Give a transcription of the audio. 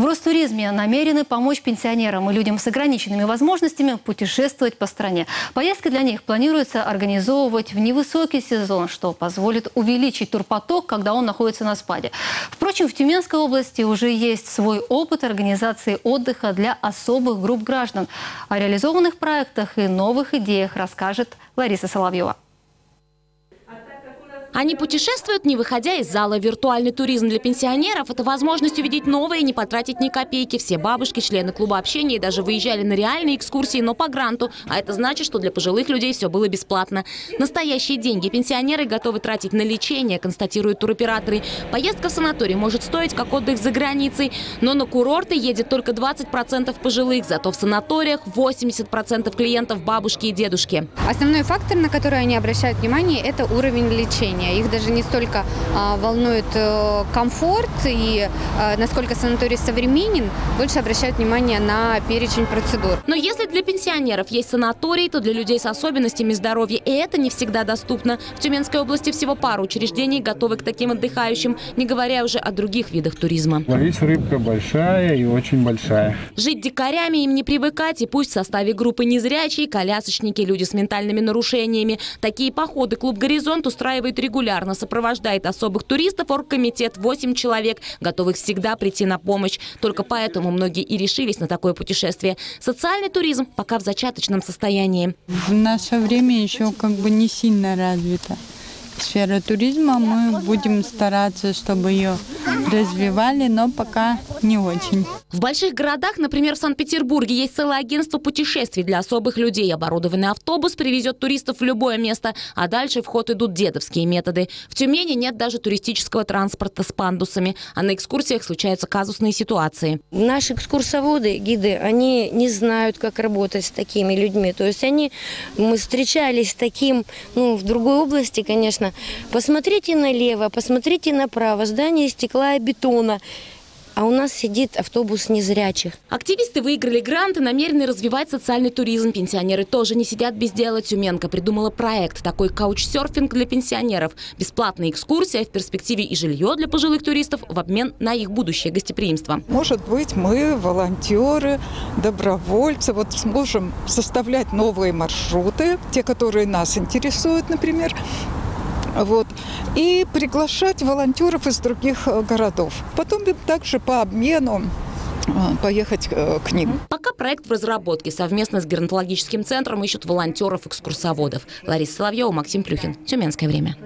В Ростуризме намерены помочь пенсионерам и людям с ограниченными возможностями путешествовать по стране. Поездки для них планируется организовывать в невысокий сезон, что позволит увеличить турпоток, когда он находится на спаде. Впрочем, в Тюменской области уже есть свой опыт организации отдыха для особых групп граждан. О реализованных проектах и новых идеях расскажет Лариса Соловьева. Они путешествуют, не выходя из зала. Виртуальный туризм для пенсионеров – это возможность увидеть новое и не потратить ни копейки. Все бабушки, члены клуба общения, даже выезжали на реальные экскурсии, но по гранту. А это значит, что для пожилых людей все было бесплатно. Настоящие деньги пенсионеры готовы тратить на лечение, констатируют туроператоры. Поездка в санаторий может стоить, как отдых за границей. Но на курорты едет только 20% пожилых, зато в санаториях 80% клиентов бабушки и дедушки. Основной фактор, на который они обращают внимание – это уровень лечения. Их даже не столько волнует комфорт и насколько санаторий современен, больше обращают внимание на перечень процедур. Но если для пенсионеров есть санаторий, то для людей с особенностями здоровья и это не всегда доступно. В Тюменской области всего пару учреждений готовы к таким отдыхающим, не говоря уже о других видах туризма. Ловить рыбка большая и очень большая. Жить дикарями им не привыкать, и пусть в составе группы незрячие, колясочники, люди с ментальными нарушениями. Такие походы клуб «Горизонт» устраивает регулярно, сопровождает особых туристов оргкомитет, 8 человек, готовых всегда прийти на помощь. Только поэтому многие и решились на такое путешествие. Социальный туризм пока в зачаточном состоянии. В наше время еще как бы не сильно развита сфера туризма. Мы будем стараться, чтобы ее развивали, но пока не очень. В больших городах, например, в Санкт-Петербурге, есть целое агентство путешествий для особых людей. Оборудованный автобус привезет туристов в любое место, а дальше в ход идут дедовские методы. В Тюмени нет даже туристического транспорта с пандусами, а на экскурсиях случаются казусные ситуации. Наши экскурсоводы, гиды, они не знают, как работать с такими людьми. То есть мы встречались с таким, в другой области, конечно. Посмотрите налево, посмотрите направо, здание из стекла и бетона. А у нас сидит автобус незрячих. Активисты выиграли грант и намерены развивать социальный туризм. Пенсионеры тоже не сидят без дела. Тюменка придумала проект. Такой каучсерфинг для пенсионеров. Бесплатная экскурсия, в перспективе и жилье для пожилых туристов в обмен на их будущее гостеприимство. Может быть, мы, волонтеры, добровольцы, сможем составлять новые маршруты, те, которые нас интересуют, например. И приглашать волонтеров из других городов. Потом также по обмену поехать к ним. Пока проект в разработке. Совместно с геронтологическим центром ищут волонтеров-экскурсоводов. Лариса Соловьева, Максим Плюхин. Тюменское время.